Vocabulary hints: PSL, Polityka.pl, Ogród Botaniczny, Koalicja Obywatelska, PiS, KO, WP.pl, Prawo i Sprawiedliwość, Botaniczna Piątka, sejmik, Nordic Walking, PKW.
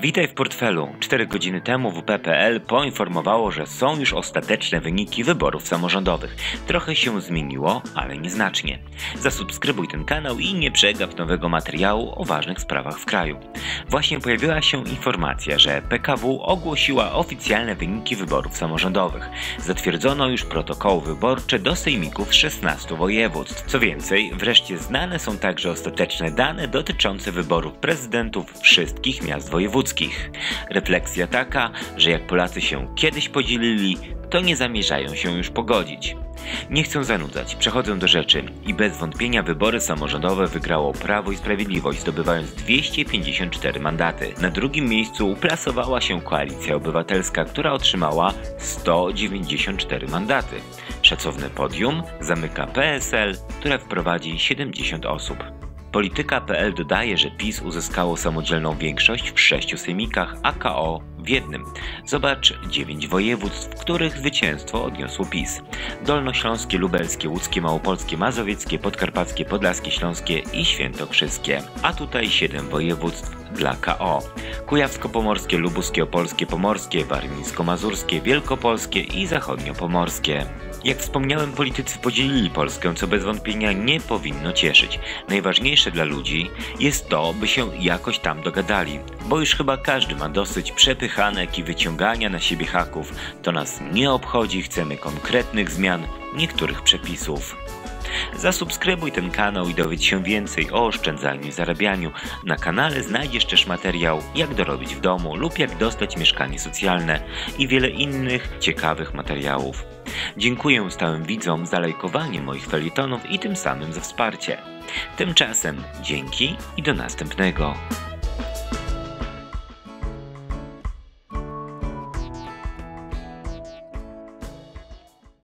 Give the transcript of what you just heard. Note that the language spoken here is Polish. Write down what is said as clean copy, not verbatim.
Witaj w portfelu. 4 godziny temu WP.pl poinformowało, że są już ostateczne wyniki wyborów samorządowych. Trochę się zmieniło, ale nieznacznie. Zasubskrybuj ten kanał i nie przegap nowego materiału o ważnych sprawach w kraju. Właśnie pojawiła się informacja, że PKW ogłosiła oficjalne wyniki wyborów samorządowych. Zatwierdzono już protokoły wyborcze do sejmików 16 województw. Co więcej, wreszcie znane są także ostateczne dane dotyczące wyborów prezydentów wszystkich miast województw. Refleksja taka, że jak Polacy się kiedyś podzielili, to nie zamierzają się już pogodzić. Nie chcę zanudzać, przechodzę do rzeczy i bez wątpienia wybory samorządowe wygrało Prawo i Sprawiedliwość, zdobywając 254 mandaty. Na drugim miejscu uplasowała się Koalicja Obywatelska, która otrzymała 194 mandaty. Szacowne podium zamyka PSL, która wprowadzi 70 osób. Polityka.pl dodaje, że PiS uzyskało samodzielną większość w 6 sejmikach, a KO w jednym. Zobacz 9 województw, w których zwycięstwo odniosło PiS. Dolnośląskie, lubelskie, łódzkie, małopolskie, mazowieckie, podkarpackie, podlaskie, śląskie i świętokrzyskie. A tutaj 7 województw dla KO. Kujawsko-pomorskie, lubuskie, opolskie, pomorskie, warmińsko-mazurskie, wielkopolskie i zachodniopomorskie. Jak wspomniałem, politycy podzielili Polskę, co bez wątpienia nie powinno cieszyć. Najważniejsze dla ludzi jest to, by się jakoś tam dogadali, bo już chyba każdy ma dosyć przepychanek i wyciągania na siebie haków. To nas nie obchodzi, chcemy konkretnych zmian niektórych przepisów. Zasubskrybuj ten kanał i dowiedz się więcej o oszczędzaniu i zarabianiu. Na kanale znajdziesz też materiał, jak dorobić w domu lub jak dostać mieszkanie socjalne i wiele innych ciekawych materiałów. Dziękuję stałym widzom za lajkowanie moich felietonów i tym samym za wsparcie. Tymczasem dzięki i do następnego.